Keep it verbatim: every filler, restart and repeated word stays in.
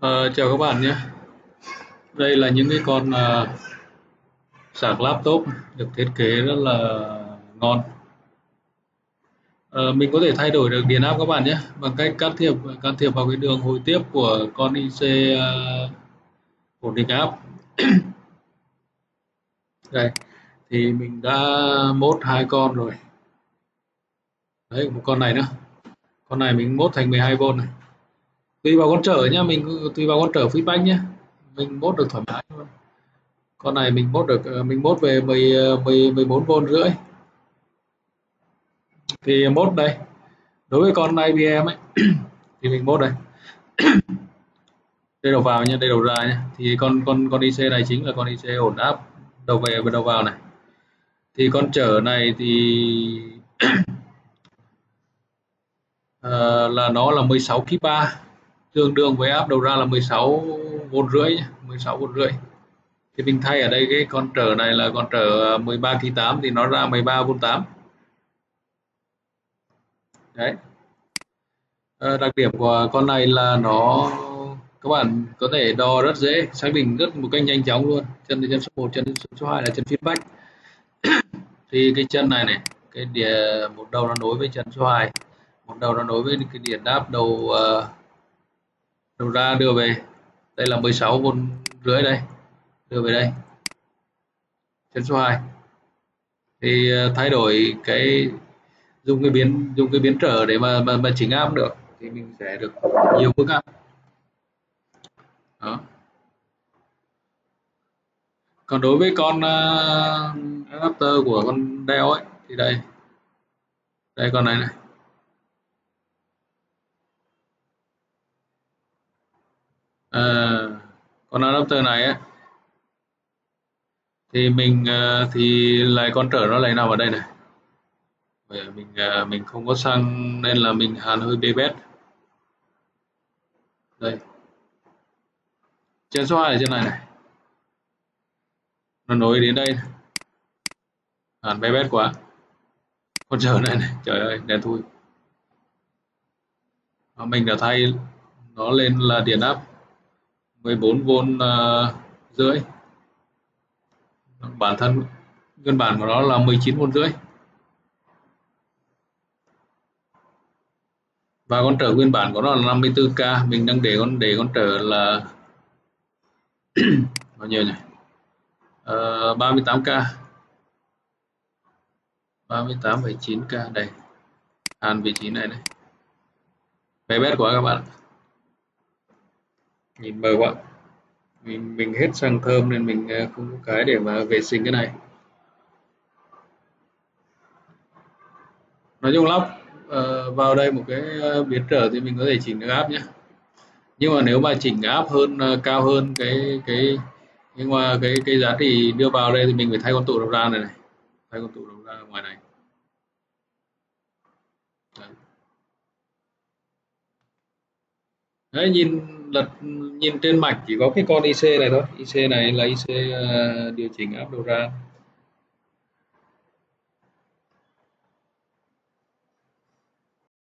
À, chào các bạn nhé. Đây là những cái con uh, sạc laptop được thiết kế rất là ngon. À, mình có thể thay đổi được điện áp các bạn nhé, bằng cách can thiệp can thiệp vào cái đường hồi tiếp của con I C uh, ổn định áp. Đây, thì mình đã mốt hai con rồi. Đấy, một con này nữa. Con này mình mốt thành mười hai vôn này. Tùy vào con trở nhá, mình tùy vào con trở feedback nhé, mình mốt được thoải mái luôn. Con này mình mốt được, mình mốt về mười, mười, mười bốn vôn rưỡi. Thì mốt đây, đối với con I B M ấy, thì mình mốt đây. Đây đầu vào nhé, đây đầu ra nhé. Thì con con con I C này chính là con I C ổn áp đầu về và đầu vào này. Thì con trở này thì à, là nó là mười sáu ki-pa, tương đương với áp đầu ra là mười sáu vôn rưỡi, mười sáu vôn rưỡi. Thì mình thay ở đây cái con trở này là con trở mười ba ki-tám thì nó ra mười ba vôn tám. Đấy. À, đặc điểm của con này là nó các bạn có thể đo rất dễ, xác định rất một cách nhanh chóng luôn. Chân thì chân số một, chân số hai là chân feedback. Thì cái chân này này, cái đĩa một đầu nó nối với chân số hai, một đầu nó nối với cái điện áp đầu uh, đầu ra đưa về. Đây là mười sáu vôn rưỡi đây, đưa về đây. Chân số hai. Thì uh, thay đổi cái dùng cái biến dùng cái biến trở để mà mà, mà chỉnh áp được thì mình sẽ được nhiều mức áp. Đó. Còn đối với con uh, adapter của con Dell ấy thì đây. Đây con này này. À, con adapter này ấy, thì mình uh, thì lại con trở nó lại nằm ở đây này. Vậy mình uh, mình không có xăng nên là mình hàn hơi bê bét. Đây. Chân số hai ở trên này này. Nó nối đến đây. Hàn bé bét quá. Con trở này này, trời ơi, đen thui. Và mình đã thay nó lên là điện áp mười bốn vôn rưỡi. Bản thân nguyên bản của nó là mười chín vôn rưỡi. Và con trở nguyên bản của nó là năm mươi tư ki-pa, mình đang để con để con trở là bao nhiêu nhỉ? À, ba mươi tám ki-pa, ba mươi tám phẩy chín ki-pa đây, hàn vị trí này đấy, bé bét quá các bạn, nhìn mờ quá, mình mình hết xăng thơm nên mình không có cái để mà vệ sinh cái này. Nói chung lắp uh, vào đây một cái biến trở thì mình có thể chỉnh được áp nhé. Nhưng mà nếu mà chỉnh áp hơn uh, cao hơn cái cái nhưng mà cái cái giá trị đưa vào đây thì mình phải thay con tụ đầu ra này này, thay con tụ đầu ra ngoài này. Đấy, Đấy nhìn lật nhìn trên mạch chỉ có cái con I C này thôi, I C này là I C uh, điều chỉnh áp đầu ra.